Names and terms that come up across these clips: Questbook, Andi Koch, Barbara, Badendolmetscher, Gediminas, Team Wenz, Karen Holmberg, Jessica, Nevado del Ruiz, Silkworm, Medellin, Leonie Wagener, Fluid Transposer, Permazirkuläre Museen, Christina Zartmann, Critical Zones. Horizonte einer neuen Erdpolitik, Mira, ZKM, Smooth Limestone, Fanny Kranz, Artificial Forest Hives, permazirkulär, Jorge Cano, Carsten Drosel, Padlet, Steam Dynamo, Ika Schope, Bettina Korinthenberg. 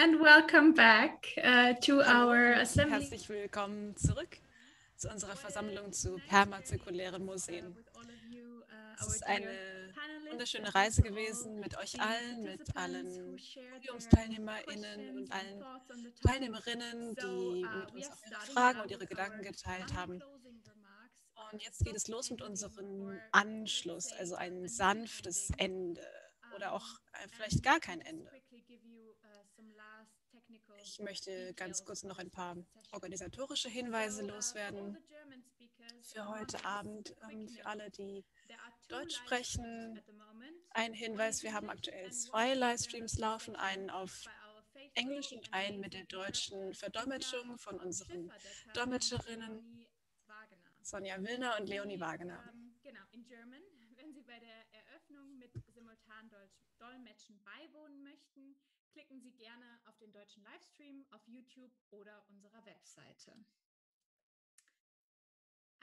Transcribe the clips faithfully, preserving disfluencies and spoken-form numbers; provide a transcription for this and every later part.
And welcome back uh, to our assembly. Herzlich willkommen zurück zu unserer Versammlung zu Permazirkulären Museen. Es ist eine wunderschöne Reise gewesen mit euch allen, mit allen PodiumsteilnehmerInnen und allen Teilnehmerinnen, die mit uns auch ihre Fragen und ihre Gedanken geteilt haben. Und jetzt geht es los mit unserem Anschluss, also ein sanftes Ende oder auch vielleicht gar kein Ende. Ich möchte ganz kurz noch ein paar organisatorische Hinweise loswerden für heute Abend. Für alle, die Deutsch sprechen, ein Hinweis, wir haben aktuell zwei Livestreams laufen, einen auf Englisch und einen mit der deutschen Verdolmetschung von unseren Dolmetscherinnen Sonja Willner und Leonie Wagener. Genau, in German, wenn Sie bei der Eröffnung mit Simultandeutsch Dolmetschen beiwohnen möchten, klicken Sie gerne auf den deutschen Livestream auf YouTube oder unserer Webseite.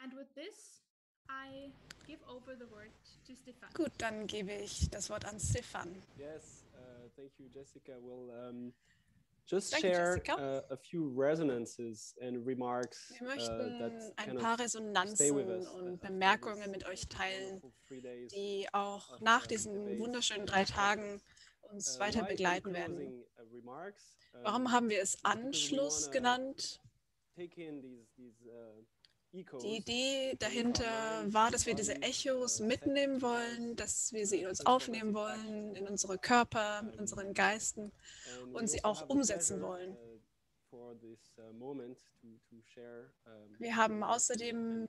And with this, I give over the word to Stefan. Gut, dann gebe ich das Wort an Stefan. Yes, uh, thank you, Jessica. We'll um, just Danke, share uh, a few resonances and remarks. Wir möchten uh, ein paar Resonanzen und Bemerkungen mit euch teilen, die auch nach diesen wunderschönen drei Tagen uns weiter begleiten werden. Warum haben wir es Anschluss genannt? Die Idee dahinter war, dass wir diese Echos mitnehmen wollen, dass wir sie in uns aufnehmen wollen, in unsere Körper, in unseren Geisten und sie auch umsetzen wollen. Wir haben außerdem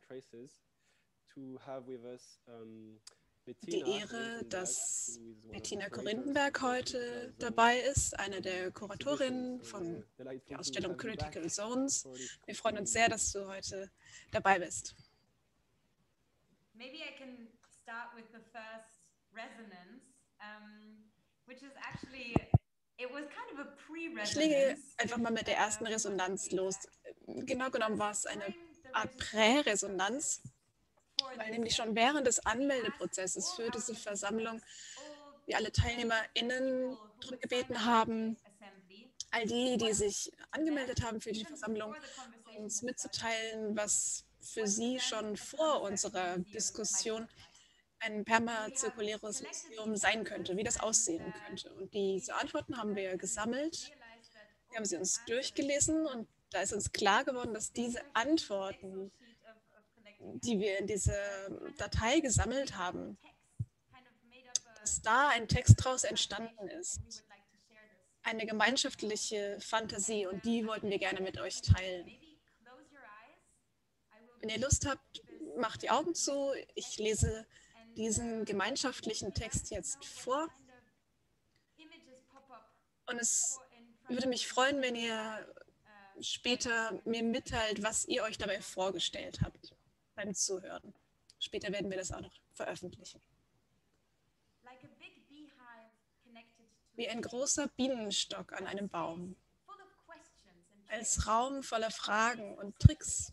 die Ehre, dass Bettina Korinthenberg heute dabei ist, eine der Kuratorinnen von der Ausstellung Critical Zones. Wir freuen uns sehr, dass du heute dabei bist. Ich lege einfach mal mit der ersten Resonanz los. Genau genommen war es eine Art Prä-Resonanz, weil nämlich schon während des Anmeldeprozesses für diese Versammlung wir alle TeilnehmerInnen darum gebeten haben, all die, die sich angemeldet haben für die Versammlung, uns mitzuteilen, was für sie schon vor unserer Diskussion ein permazirkuläres Museum sein könnte, wie das aussehen könnte. Und diese Antworten haben wir gesammelt, wir haben sie uns durchgelesen und da ist uns klar geworden, dass diese Antworten, die wir in diese Datei gesammelt haben, dass da ein Text daraus entstanden ist. Eine gemeinschaftliche Fantasie, und die wollten wir gerne mit euch teilen. Wenn ihr Lust habt, macht die Augen zu. Ich lese diesen gemeinschaftlichen Text jetzt vor. Und es würde mich freuen, wenn ihr später mir mitteilt, was ihr euch dabei vorgestellt habt beim Zuhören. Später werden wir das auch noch veröffentlichen. Wie ein großer Bienenstock an einem Baum, als Raum voller Fragen und Tricks,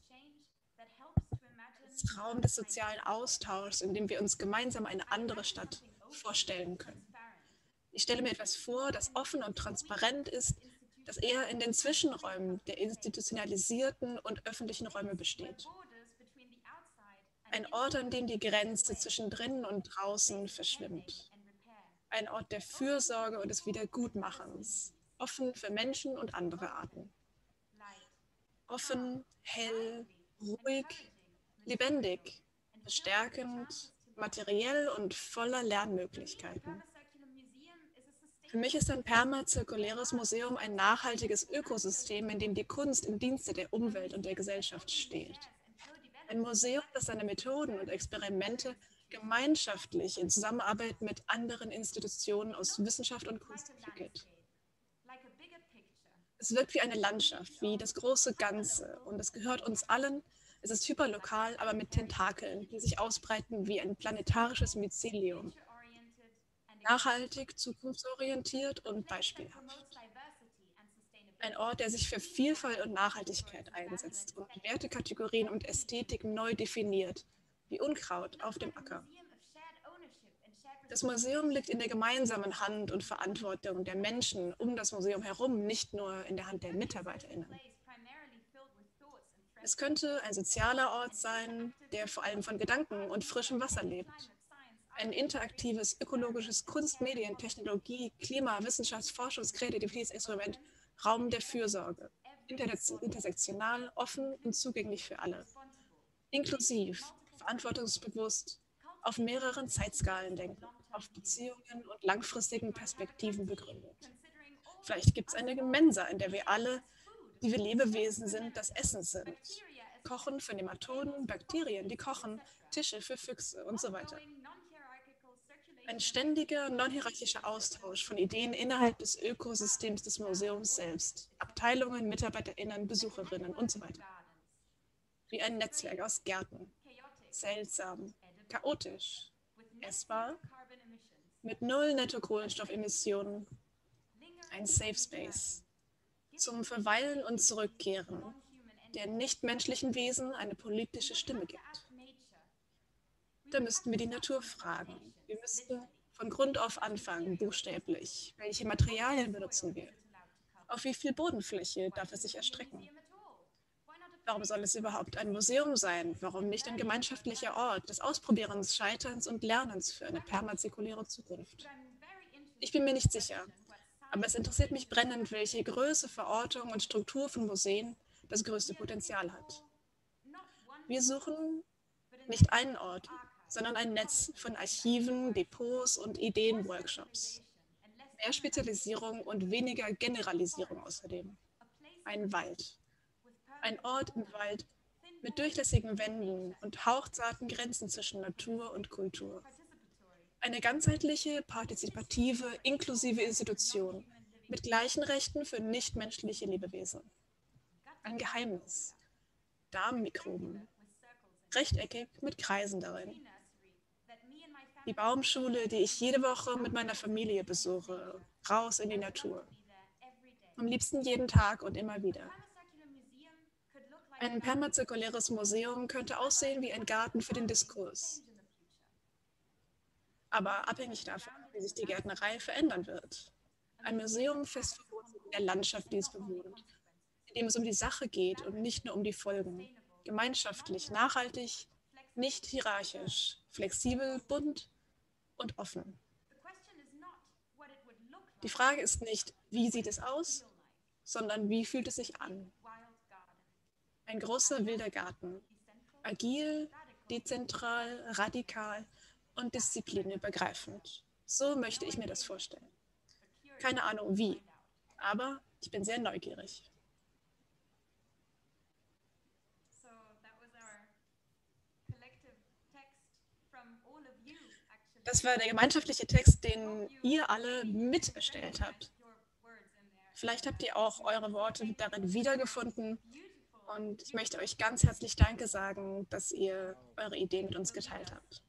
als Raum des sozialen Austauschs, in dem wir uns gemeinsam eine andere Stadt vorstellen können. Ich stelle mir etwas vor, das offen und transparent ist, das eher in den Zwischenräumen der institutionalisierten und öffentlichen Räume besteht. Ein Ort, an dem die Grenze zwischen drinnen und draußen verschwimmt. Ein Ort der Fürsorge und des Wiedergutmachens. Offen für Menschen und andere Arten. Offen, hell, ruhig, lebendig, bestärkend, materiell und voller Lernmöglichkeiten. Für mich ist ein permazirkuläres Museum ein nachhaltiges Ökosystem, in dem die Kunst im Dienste der Umwelt und der Gesellschaft steht. Ein Museum, das seine Methoden und Experimente gemeinschaftlich in Zusammenarbeit mit anderen Institutionen aus Wissenschaft und Kunst entwickelt. Es wirkt wie eine Landschaft, wie das große Ganze, und es gehört uns allen. Es ist hyperlokal, aber mit Tentakeln, die sich ausbreiten wie ein planetarisches Mycelium. Nachhaltig, zukunftsorientiert und beispielhaft. Ein Ort, der sich für Vielfalt und Nachhaltigkeit einsetzt und Wertekategorien und Ästhetik neu definiert, wie Unkraut auf dem Acker. Das Museum liegt in der gemeinsamen Hand und Verantwortung der Menschen um das Museum herum, nicht nur in der Hand der MitarbeiterInnen. Es könnte ein sozialer Ort sein, der vor allem von Gedanken und frischem Wasser lebt. Ein interaktives, ökologisches Kunst-, Medien-, Technologie-, Klima-, Wissenschafts-, Forschungs-, Kreativitätsinstrument, Raum der Fürsorge. Intersektional, offen und zugänglich für alle. Inklusiv, verantwortungsbewusst, auf mehreren Zeitskalen denken, auf Beziehungen und langfristigen Perspektiven begründet. Vielleicht gibt es eine Mensa, in der wir alle, die wir Lebewesen sind, das Essen sind. Kochen für Nematoden, Bakterien, die kochen, Tische für Füchse und so weiter. Ein ständiger, non-hierarchischer Austausch von Ideen innerhalb des Ökosystems des Museums selbst, Abteilungen, MitarbeiterInnen, BesucherInnen und so weiter. Wie ein Netzwerk aus Gärten. Seltsam, chaotisch, essbar, mit null Netto-Kohlenstoffemissionen, ein Safe Space. Zum Verweilen und Zurückkehren, der nichtmenschlichen Wesen eine politische Stimme gibt. Da müssten wir die Natur fragen. Wir müssten von Grund auf anfangen, buchstäblich. Welche Materialien benutzen wir? Auf wie viel Bodenfläche darf es sich erstrecken? Warum soll es überhaupt ein Museum sein? Warum nicht ein gemeinschaftlicher Ort des Ausprobierens, Scheiterns und Lernens für eine permazirkuläre Zukunft? Ich bin mir nicht sicher, aber es interessiert mich brennend, welche Größe, Verortung und Struktur von Museen das größte Potenzial hat. Wir suchen nicht einen Ort, sondern ein Netz von Archiven, Depots und Ideenworkshops. Mehr Spezialisierung und weniger Generalisierung außerdem. Ein Wald. Ein Ort im Wald mit durchlässigen Wänden und hauchzarten Grenzen zwischen Natur und Kultur. Eine ganzheitliche, partizipative, inklusive Institution mit gleichen Rechten für nichtmenschliche Lebewesen. Ein Geheimnis. Darmmikroben. Rechteckig mit Kreisen darin. Die Baumschule, die ich jede Woche mit meiner Familie besuche, raus in die Natur. Am liebsten jeden Tag und immer wieder. Ein permazirkuläres Museum könnte aussehen wie ein Garten für den Diskurs. Aber abhängig davon, wie sich die Gärtnerei verändern wird. Ein Museum fest verwurzelt in der Landschaft, die es bewohnt, in dem es um die Sache geht und nicht nur um die Folgen. Gemeinschaftlich, nachhaltig, nicht hierarchisch, flexibel, bunt und offen. Die Frage ist nicht, wie sieht es aus, sondern wie fühlt es sich an? Ein großer wilder Garten, agil, dezentral, radikal und disziplinübergreifend. So möchte ich mir das vorstellen. Keine Ahnung wie, aber ich bin sehr neugierig. Das war der gemeinschaftliche Text, den ihr alle mit erstellt habt. Vielleicht habt ihr auch eure Worte darin wiedergefunden. Und ich möchte euch ganz herzlich Danke sagen, dass ihr eure Ideen mit uns geteilt habt.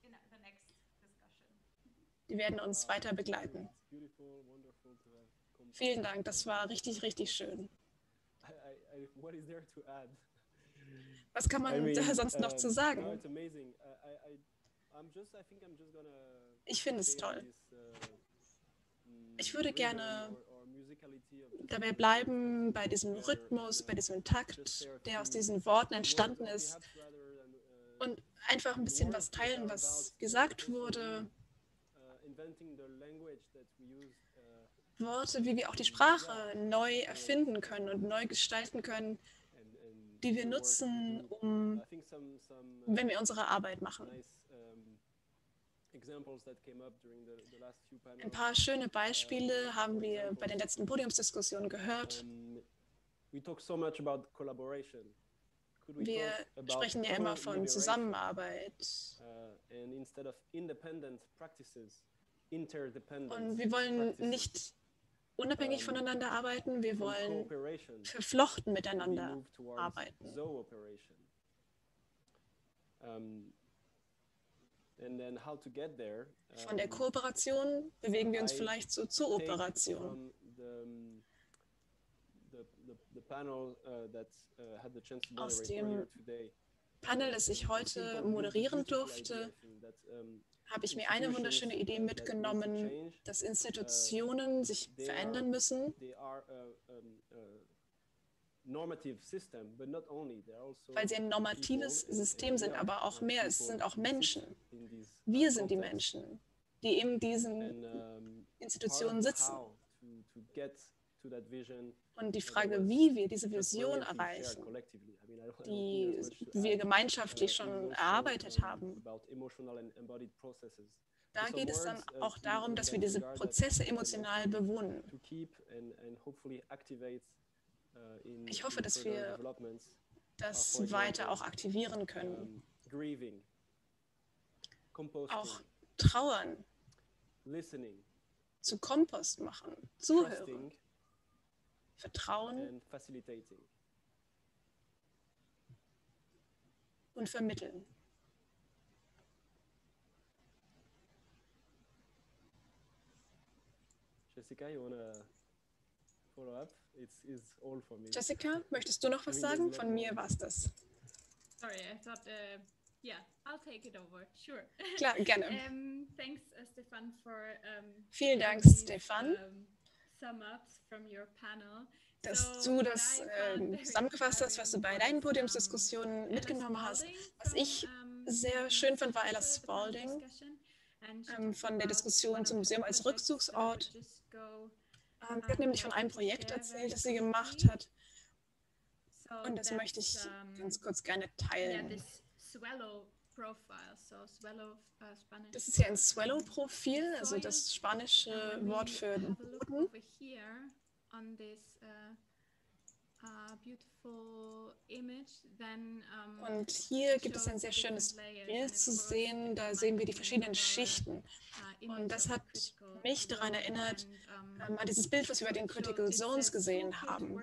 Die werden uns weiter begleiten. Vielen Dank, das war richtig, richtig schön. Was kann man da sonst noch zu sagen? Ich finde es toll. Ich würde gerne dabei bleiben, bei diesem Rhythmus, bei diesem Takt, der aus diesen Worten entstanden ist, und einfach ein bisschen was teilen, was gesagt wurde. Worte, wie wir auch die Sprache neu erfinden können und neu gestalten können, die wir nutzen, um, wenn wir unsere Arbeit machen. Ein paar schöne Beispiele haben wir bei den letzten Podiumsdiskussionen gehört. Wir sprechen ja immer von Zusammenarbeit. Und wir wollen nicht unabhängig voneinander arbeiten, wir wollen verflochten miteinander arbeiten. Von der Kooperation bewegen wir uns vielleicht so zur Operation. Aus dem Panel, das ich heute moderieren durfte, habe ich mir eine wunderschöne Idee mitgenommen, dass Institutionen sich verändern müssen, weil sie ein normatives System sind, aber auch mehr. Es sind auch Menschen. Wir sind die Menschen, die in diesen Institutionen sitzen. Und die Frage, wie wir diese Vision erreichen, die wir gemeinschaftlich schon erarbeitet haben, da geht es dann auch darum, dass wir diese Prozesse emotional bewohnen. Ich hoffe, dass wir das weiter auch aktivieren können. Auch trauern, zu Kompost machen, zuhören, vertrauen und vermitteln. Jessica, you wanna follow up? It's, it's all for me. Jessica, möchtest du noch was sagen? Von mir war es das. Sorry, I thought, uh, yeah, I'll take it over, sure. Klar, gerne. um, thanks, uh, Stefan, for, um, Vielen Dank, um, Stefan. Um, dass du das äh, zusammengefasst hast, was du bei deinen Podiumsdiskussionen mitgenommen hast. Was ich sehr schön fand, war Ella Spalding ähm, von der Diskussion zum Museum als Rückzugsort. Ähm, sie hat nämlich von einem Projekt erzählt, das sie gemacht hat. Und das möchte ich ganz kurz gerne teilen. Das ist ja ein Swallow-Profil, also das spanische Wort für Boden. Und hier gibt es ein sehr schönes Bild zu sehen, da sehen wir die verschiedenen Schichten. Und das hat mich daran erinnert, ähm, an dieses Bild, was wir bei den Critical Zones gesehen haben.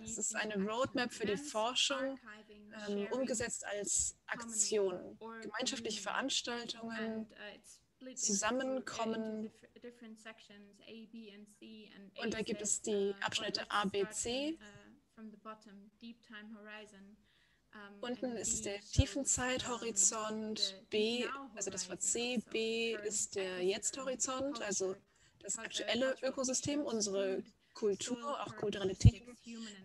Das ist eine Roadmap für die Forschung, ähm, umgesetzt als Aktion, gemeinschaftliche Veranstaltungen, Zusammenkommen, und da gibt es die Abschnitte A, B, C. Unten ist der Tiefenzeithorizont, B, also das war C, B ist der Jetzt-Horizont, also das aktuelle Ökosystem, unsere Kultur, auch kulturelle Themen,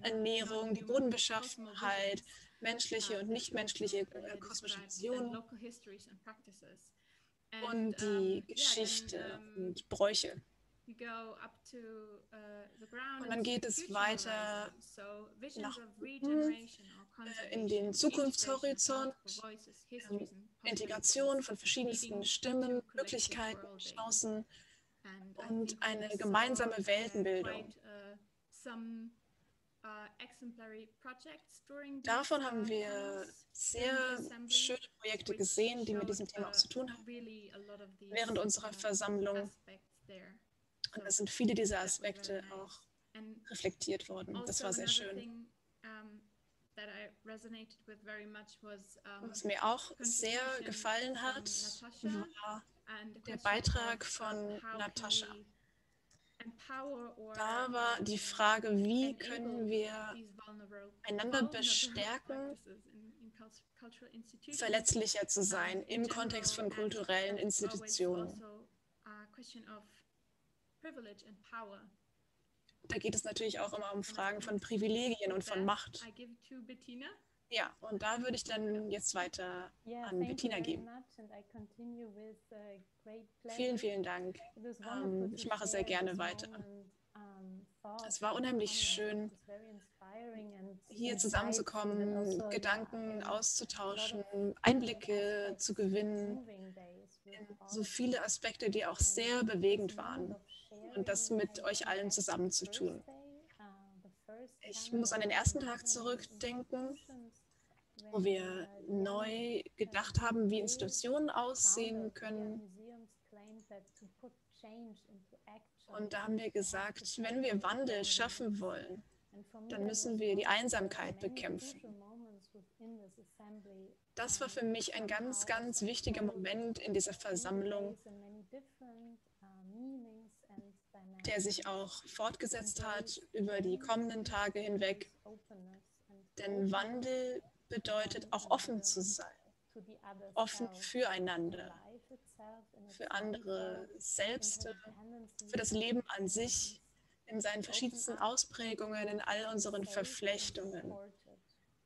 Ernährung, die Bodenbeschaffenheit, menschliche und nichtmenschliche äh, kosmische Visionen. Und die Geschichte und Bräuche. Und dann geht es weiter nach oben, in den Zukunftshorizont, Integration von verschiedensten Stimmen, Möglichkeiten, Chancen und eine gemeinsame Weltenbildung. Davon haben wir sehr schöne Projekte gesehen, die mit diesem Thema auch zu tun haben, während unserer Versammlung. Und es sind viele dieser Aspekte auch reflektiert worden. Das war sehr schön. Was mir auch sehr gefallen hat, war der Beitrag von Natascha. Da war die Frage, wie können wir einander bestärken, verletzlicher zu sein im Kontext von kulturellen Institutionen. Da geht es natürlich auch immer um Fragen von Privilegien und von Macht. Ja, und da würde ich dann jetzt weiter an Bettina geben. Vielen, vielen Dank. Ähm, ich mache sehr gerne weiter. Es war unheimlich schön, hier zusammenzukommen, Gedanken auszutauschen, Einblicke zu gewinnen, so viele Aspekte, die auch sehr bewegend waren, und das mit euch allen zusammenzutun. Ich muss an den ersten Tag zurückdenken, wo wir neu gedacht haben, wie Institutionen aussehen können. Und da haben wir gesagt, wenn wir Wandel schaffen wollen, dann müssen wir die Einsamkeit bekämpfen. Das war für mich ein ganz, ganz wichtiger Moment in dieser Versammlung, der sich auch fortgesetzt hat über die kommenden Tage hinweg. Denn Wandel bedeutet auch offen zu sein offen füreinander, für andere selbst, für das Leben an sich, in seinen verschiedensten Ausprägungen, in all unseren Verflechtungen.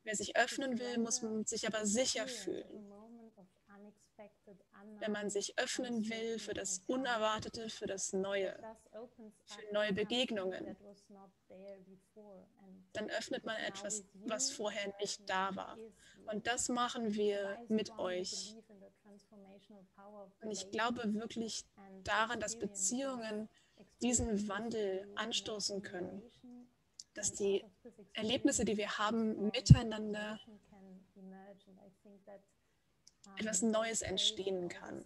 Wer sich öffnen will, muss sich aber sicher fühlen. Wenn man sich öffnen will für das Unerwartete, für das Neue, für neue Begegnungen, dann öffnet man etwas, was vorher nicht da war. Und das machen wir mit euch. Und ich glaube wirklich daran, dass Beziehungen diesen Wandel anstoßen können, dass die Erlebnisse, die wir haben, miteinander etwas Neues entstehen kann.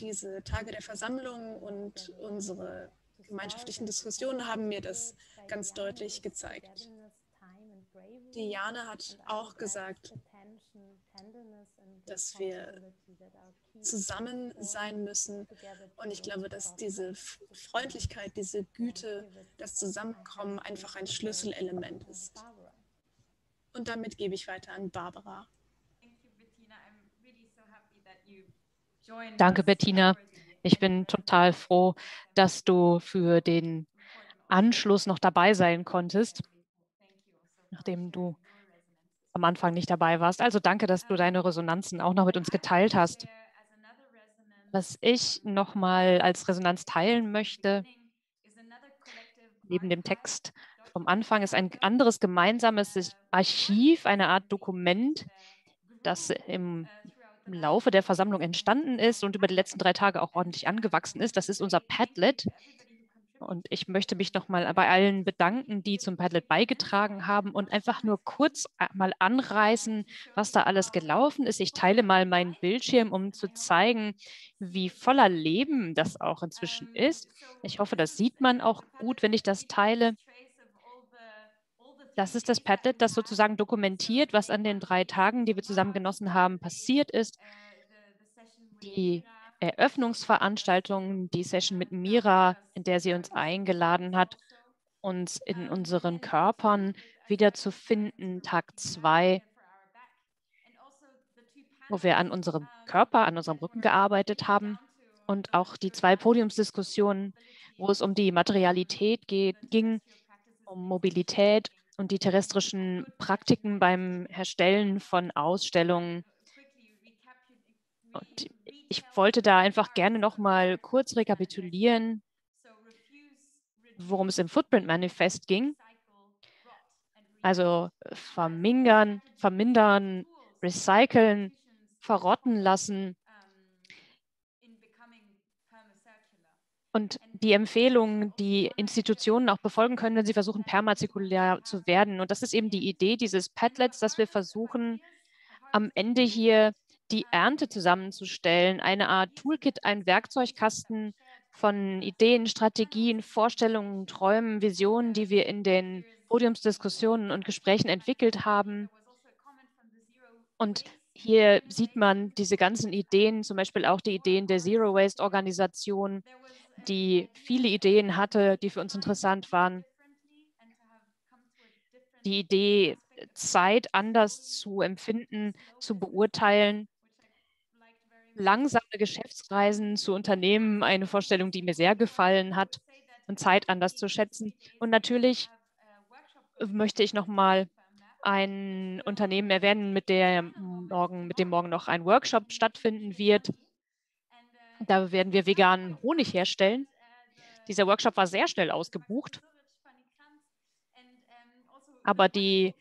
Diese Tage der Versammlung und unsere gemeinschaftlichen Diskussionen haben mir das ganz deutlich gezeigt. Diana hat auch gesagt, dass wir zusammen sein müssen. Und ich glaube, dass diese Freundlichkeit, diese Güte, das Zusammenkommen einfach ein Schlüsselelement ist. Und damit gebe ich weiter an Barbara. Danke, Bettina. Ich bin total froh, dass du für den Anschluss noch dabei sein konntest, nachdem du am Anfang nicht dabei warst. Also danke, dass du deine Resonanzen auch noch mit uns geteilt hast. Was ich noch mal als Resonanz teilen möchte, neben dem Text vom Anfang, ist ein anderes gemeinsames Archiv, eine Art Dokument, das im Laufe der Versammlung entstanden ist und über die letzten drei Tage auch ordentlich angewachsen ist. Das ist unser Padlet. Und ich möchte mich nochmal bei allen bedanken, die zum Padlet beigetragen haben, und einfach nur kurz mal anreißen, was da alles gelaufen ist. Ich teile mal meinen Bildschirm, um zu zeigen, wie voller Leben das auch inzwischen ist. Ich hoffe, das sieht man auch gut, wenn ich das teile. Das ist das Padlet, das sozusagen dokumentiert, was an den drei Tagen, die wir zusammen genossen haben, passiert ist. Die Eröffnungsveranstaltung, die Session mit Mira, in der sie uns eingeladen hat, uns in unseren Körpern wiederzufinden, Tag zwei, wo wir an unserem Körper, an unserem Rücken gearbeitet haben, und auch die zwei Podiumsdiskussionen, wo es um die Materialität geht, ging, um Mobilität und die terrestrischen Praktiken beim Erstellen von Ausstellungen. Und ich wollte da einfach gerne noch mal kurz rekapitulieren, worum es im Footprint-Manifest ging. Also vermindern, vermindern, recyceln, verrotten lassen. Und die Empfehlungen, die Institutionen auch befolgen können, wenn sie versuchen, permazirkulär zu werden. Und das ist eben die Idee dieses Padlets, dass wir versuchen, am Ende hier die Ernte zusammenzustellen, eine Art Toolkit, ein Werkzeugkasten von Ideen, Strategien, Vorstellungen, Träumen, Visionen, die wir in den Podiumsdiskussionen und Gesprächen entwickelt haben. Und hier sieht man diese ganzen Ideen, zum Beispiel auch die Ideen der Zero Waste Organisation, die viele Ideen hatte, die für uns interessant waren. Die Idee, Zeit anders zu empfinden, zu beurteilen. Langsame Geschäftsreisen zu Unternehmen, eine Vorstellung, die mir sehr gefallen hat, und Zeit anders zu schätzen. Und natürlich möchte ich noch mal ein Unternehmen erwähnen, mit, der morgen, mit dem morgen noch ein Workshop stattfinden wird. Da werden wir veganen Honig herstellen. Dieser Workshop war sehr schnell ausgebucht. Aber die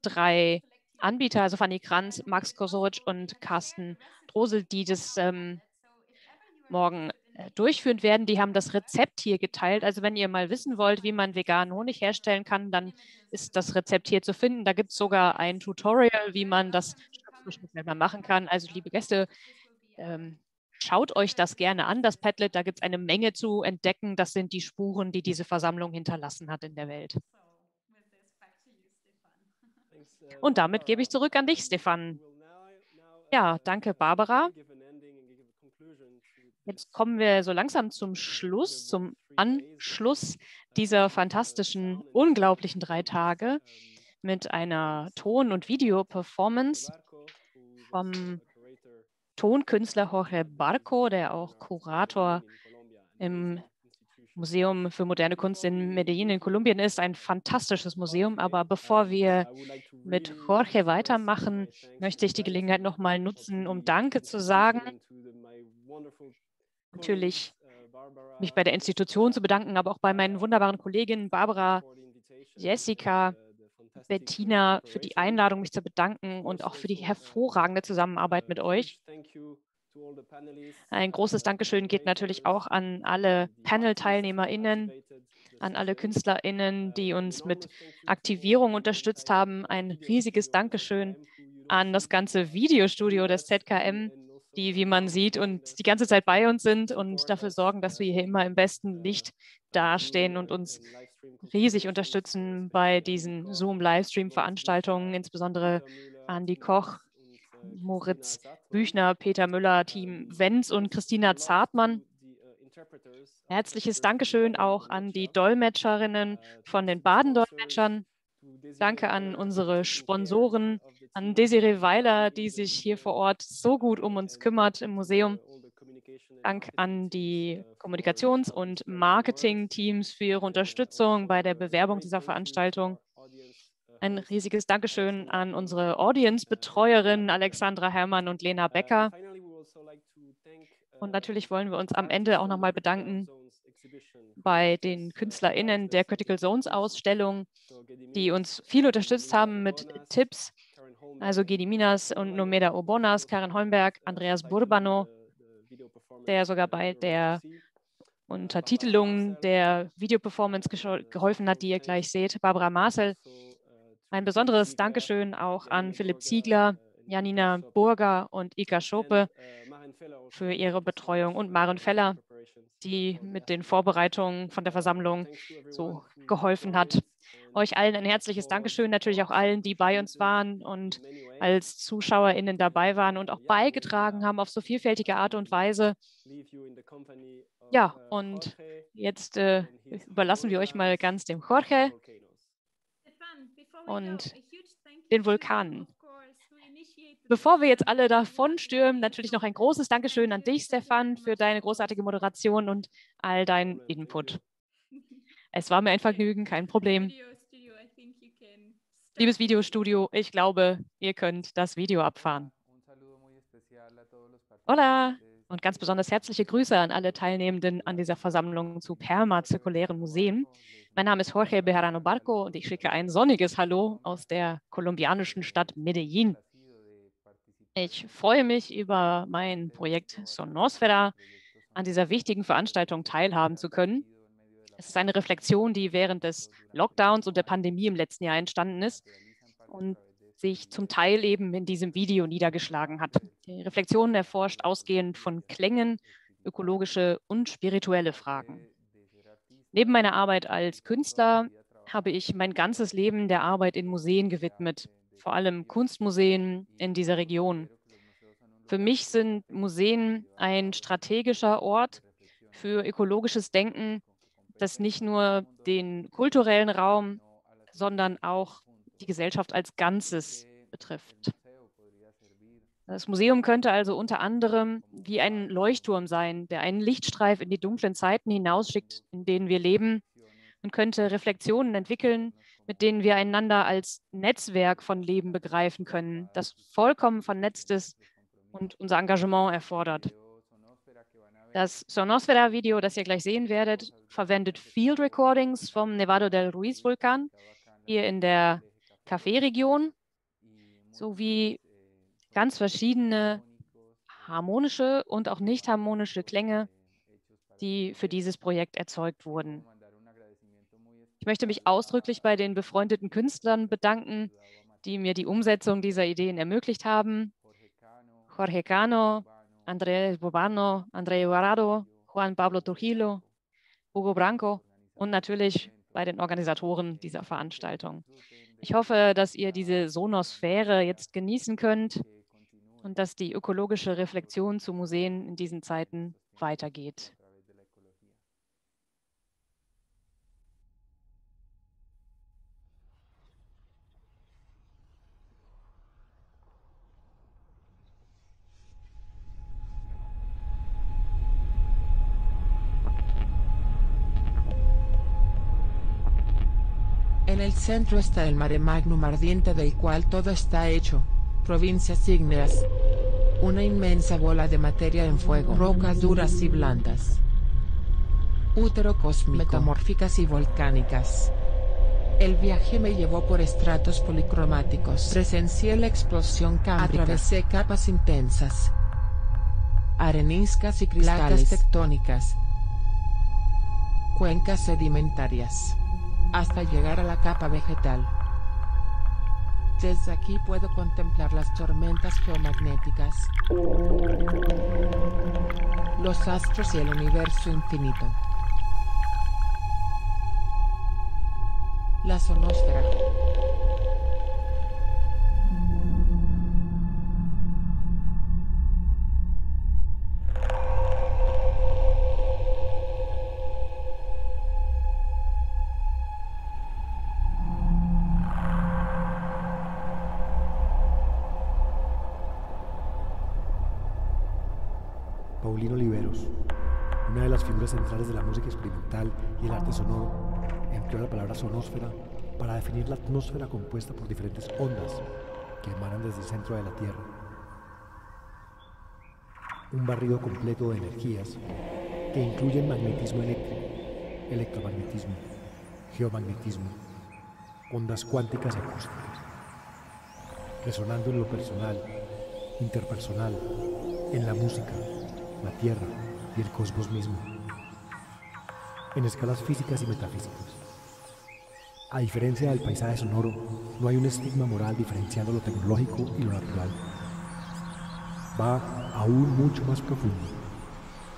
drei Anbieter, also Fanny Kranz, Max Kosoritsch und Carsten Drosel, die das ähm, morgen durchführen werden, die haben das Rezept hier geteilt. Also wenn ihr mal wissen wollt, wie man veganen Honig herstellen kann, dann ist das Rezept hier zu finden. Da gibt es sogar ein Tutorial, wie man das schnell machen kann. Also liebe Gäste, ähm, schaut euch das gerne an, das Padlet. Da gibt es eine Menge zu entdecken. Das sind die Spuren, die diese Versammlung hinterlassen hat in der Welt. Und damit gebe ich zurück an dich, Stefan. Ja, danke, Barbara. Jetzt kommen wir so langsam zum Schluss, zum Anschluss dieser fantastischen, unglaublichen drei Tage mit einer Ton- und Video-Performance vom Tonkünstler Jorge Barco, der auch Kurator im Museum für moderne Kunst in Medellin in Kolumbien ist. Ein fantastisches Museum. Aber bevor wir mit Jorge weitermachen, möchte ich die Gelegenheit nochmal nutzen, um Danke zu sagen. Natürlich mich bei der Institution zu bedanken, aber auch bei meinen wunderbaren Kolleginnen Barbara, Jessica, Bettina für die Einladung, mich zu bedanken und auch für die hervorragende Zusammenarbeit mit euch. Ein großes Dankeschön geht natürlich auch an alle Panel-TeilnehmerInnen, an alle KünstlerInnen, die uns mit Aktivierung unterstützt haben. Ein riesiges Dankeschön an das ganze Videostudio des Z K M, die, wie man sieht, und die ganze Zeit bei uns sind und dafür sorgen, dass wir hier immer im besten Licht dastehen und uns riesig unterstützen bei diesen Zoom-Livestream-Veranstaltungen, insbesondere Andi Koch, Moritz Büchner, Peter Müller, Team Wenz und Christina Zartmann. Herzliches Dankeschön auch an die Dolmetscherinnen von den Badendolmetschern. Danke an unsere Sponsoren, an Desiree Weiler, die sich hier vor Ort so gut um uns kümmert im Museum. Dank an die Kommunikations- und Marketing-Teams für ihre Unterstützung bei der Bewerbung dieser Veranstaltung. Ein riesiges Dankeschön an unsere Audience-Betreuerinnen Alexandra Herrmann und Lena Becker. Und natürlich wollen wir uns am Ende auch nochmal bedanken bei den KünstlerInnen der Critical Zones Ausstellung, die uns viel unterstützt haben mit Tipps, also Gediminas und Nomeda Obonas, Karen Holmberg, Andreas Burbano, der sogar bei der Untertitelung der Videoperformance geholfen hat, die ihr gleich seht, Barbara Marcel. Ein besonderes Dankeschön auch an Philipp Ziegler, Janina Burger und Ika Schope für ihre Betreuung und Maren Feller, die mit den Vorbereitungen von der Versammlung so geholfen hat. Euch allen ein herzliches Dankeschön, natürlich auch allen, die bei uns waren und als ZuschauerInnen dabei waren und auch beigetragen haben auf so vielfältige Art und Weise. Ja, und jetzt äh, überlassen wir euch mal ganz dem Jorge und den Vulkanen. Bevor wir jetzt alle davonstürmen, natürlich noch ein großes Dankeschön an dich, Stefan, für deine großartige Moderation und all deinen Input. Es war mir ein Vergnügen, kein Problem. Liebes Videostudio, ich glaube, ihr könnt das Video abfahren. Hola! Und ganz besonders herzliche Grüße an alle Teilnehmenden an dieser Versammlung zu Permazirkulären Museen. Mein Name ist Jorge Bejarano Barco und ich schicke ein sonniges Hallo aus der kolumbianischen Stadt Medellin. Ich freue mich, über mein Projekt Sonosfera an dieser wichtigen Veranstaltung teilhaben zu können. Es ist eine Reflexion, die während des Lockdowns und der Pandemie im letzten Jahr entstanden ist und sich zum Teil eben in diesem Video niedergeschlagen hat. Die Reflexion erforscht ausgehend von Klängen, ökologische und spirituelle Fragen. Neben meiner Arbeit als Künstler habe ich mein ganzes Leben der Arbeit in Museen gewidmet, vor allem Kunstmuseen in dieser Region. Für mich sind Museen ein strategischer Ort für ökologisches Denken, das nicht nur den kulturellen Raum, sondern auch die Gesellschaft als Ganzes betrifft. Das Museum könnte also unter anderem wie ein Leuchtturm sein, der einen Lichtstreif in die dunklen Zeiten hinausschickt, in denen wir leben, und könnte Reflexionen entwickeln, mit denen wir einander als Netzwerk von Leben begreifen können, das vollkommen vernetzt ist und unser Engagement erfordert. Das Sonosfera-Video, das ihr gleich sehen werdet, verwendet Field Recordings vom Nevado del Ruiz-Vulkan hier in der Café-Region sowie ganz verschiedene harmonische und auch nicht harmonische Klänge, die für dieses Projekt erzeugt wurden. Ich möchte mich ausdrücklich bei den befreundeten Künstlern bedanken, die mir die Umsetzung dieser Ideen ermöglicht haben. Jorge Cano, Andreas Burbano, André Guarado, Juan Pablo Trujillo, Hugo Branco und natürlich bei den Organisatoren dieser Veranstaltung. Ich hoffe, dass ihr diese Sonosphäre jetzt genießen könnt und dass die ökologische Reflexion zu Museen in diesen Zeiten weitergeht. En el centro está el mare magnum ardiente del cual todo está hecho. Provincias ígneas. Una inmensa bola de materia en fuego. Rocas duras y blandas. Útero cósmico. Metamórficas y volcánicas. El viaje me llevó por estratos policromáticos. Presencié la explosión cámbrica. Atravesé capas intensas. Areniscas y cristales. Placas tectónicas. Cuencas sedimentarias. Hasta llegar a la capa vegetal. Desde aquí puedo contemplar las tormentas geomagnéticas, los astros y el universo infinito. La Sonosfera. Oliveros, una de las figuras centrales de la música experimental y el arte sonoro, empleó la palabra sonósfera para definir la atmósfera compuesta por diferentes ondas que emanan desde el centro de la Tierra. Un barrido completo de energías que incluyen magnetismo eléctrico, electromagnetismo, geomagnetismo, ondas cuánticas acústicas, resonando en lo personal, interpersonal, en la música, la Tierra y el cosmos mismo, en escalas físicas y metafísicas. A diferencia del paisaje sonoro, no hay un estigma moral diferenciando lo tecnológico y lo natural. Va aún mucho más profundo.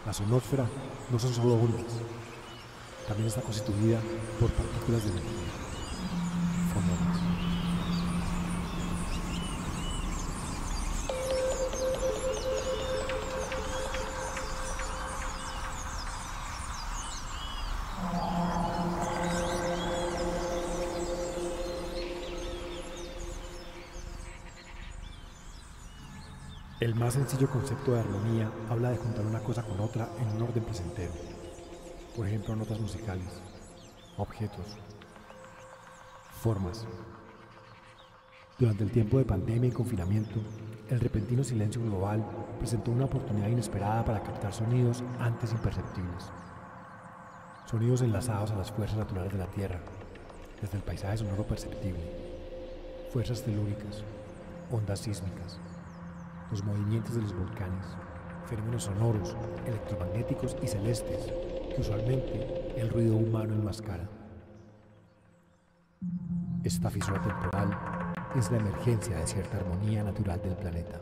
La sonósfera no son solo ondas, también está constituida por partículas de energía, fonones. El más sencillo concepto de armonía habla de juntar una cosa con otra en un orden placentero, por ejemplo notas musicales, objetos, formas. Durante el tiempo de pandemia y confinamiento, el repentino silencio global presentó una oportunidad inesperada para captar sonidos antes imperceptibles. Sonidos enlazados a las fuerzas naturales de la Tierra, desde el paisaje sonoro perceptible, fuerzas telúricas, ondas sísmicas, los movimientos de los volcanes, fenómenos sonoros, electromagnéticos y celestes, que usualmente el ruido humano enmascara. Esta fisura temporal es la emergencia de cierta armonía natural del planeta.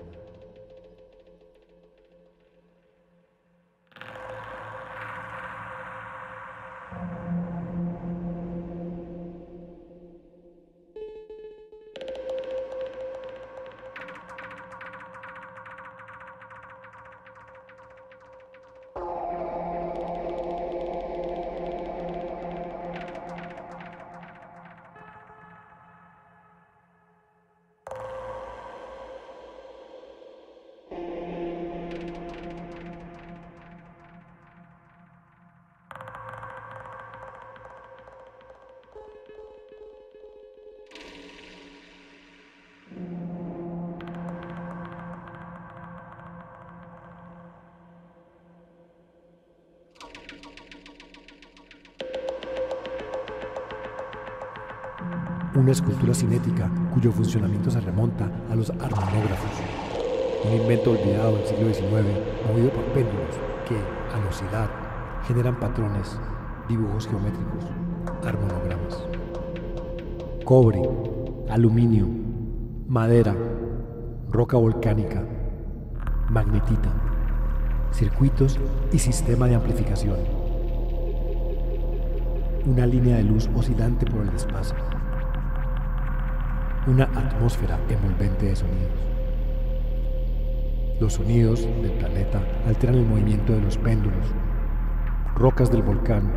Una escultura cinética cuyo funcionamiento se remonta a los armonógrafos, un invento olvidado del siglo diecinueve movido por péndulos que, a la osidad, generan patrones, dibujos geométricos, armonogramas. Cobre, aluminio, madera, roca volcánica, magnetita, circuitos y sistema de amplificación. Una línea de luz oscilante por el espacio. Una atmósfera envolvente de sonidos. Los sonidos del planeta alteran el movimiento de los péndulos, rocas del volcán,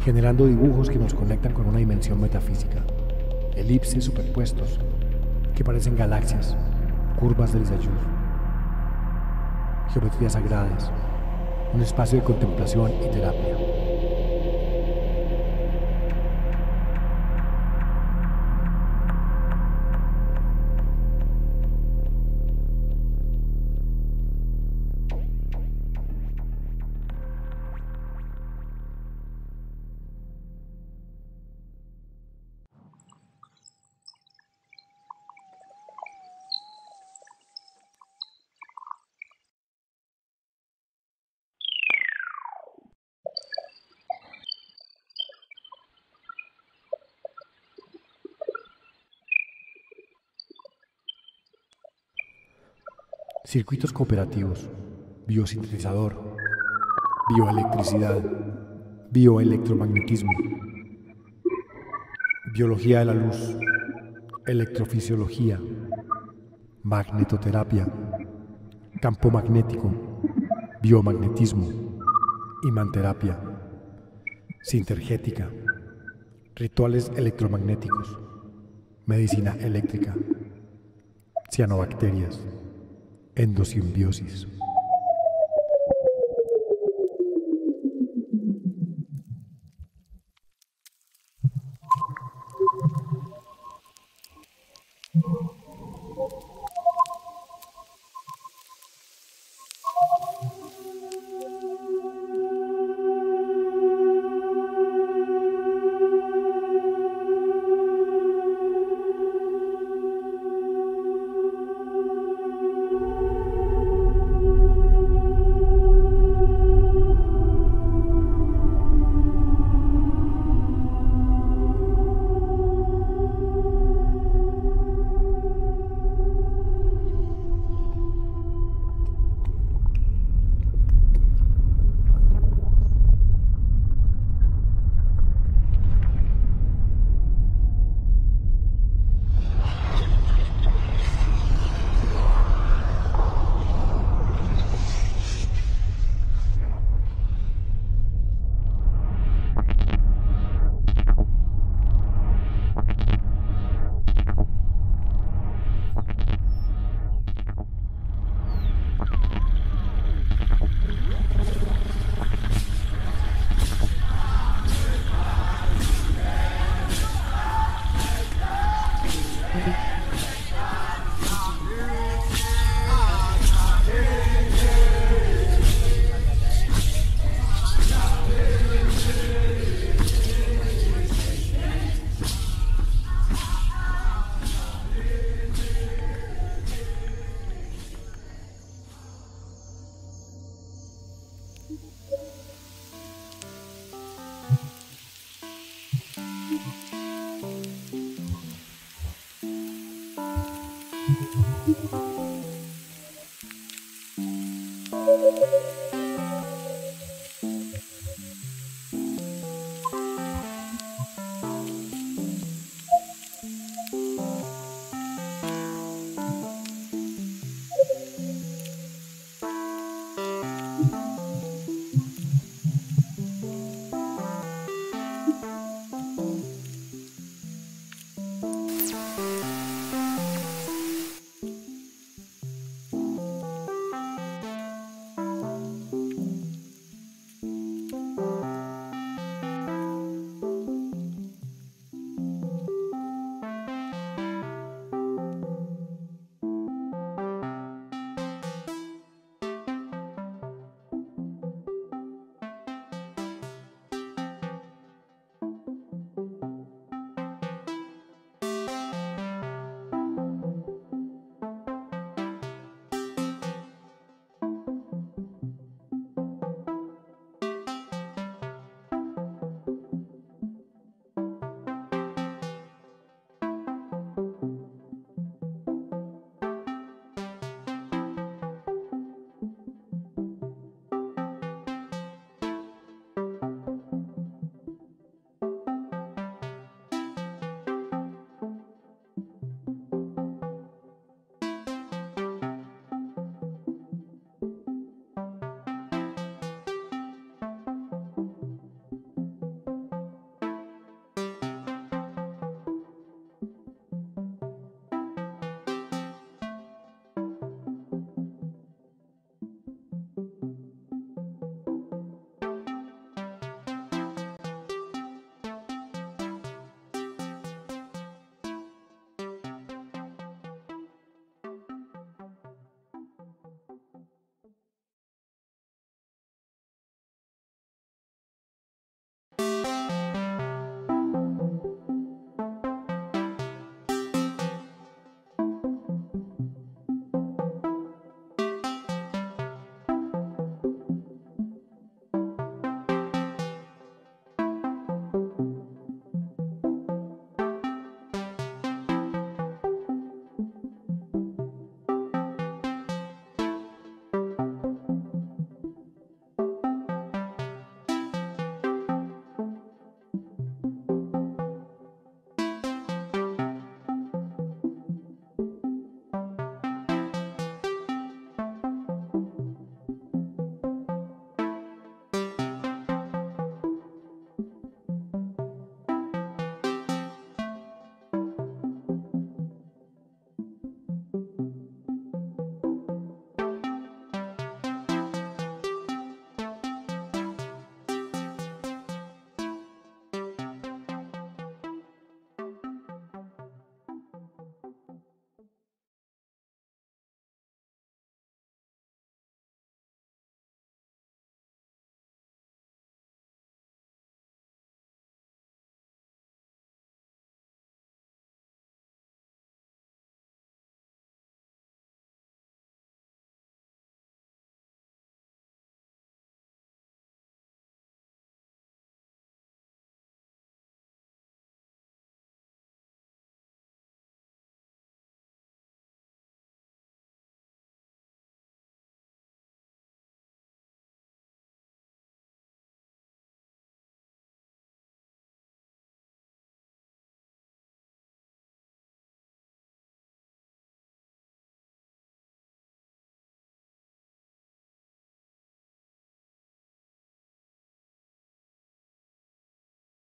generando dibujos que nos conectan con una dimensión metafísica, elipses superpuestos que parecen galaxias, curvas del Zayur, geometrías sagradas, un espacio de contemplación y terapia. Circuitos cooperativos, biosintetizador, bioelectricidad, bioelectromagnetismo, biología de la luz, electrofisiología, magnetoterapia, campo magnético, biomagnetismo, imanterapia, sintergética, rituales electromagnéticos, medicina eléctrica, cianobacterias, endosimbiosis. Thank you.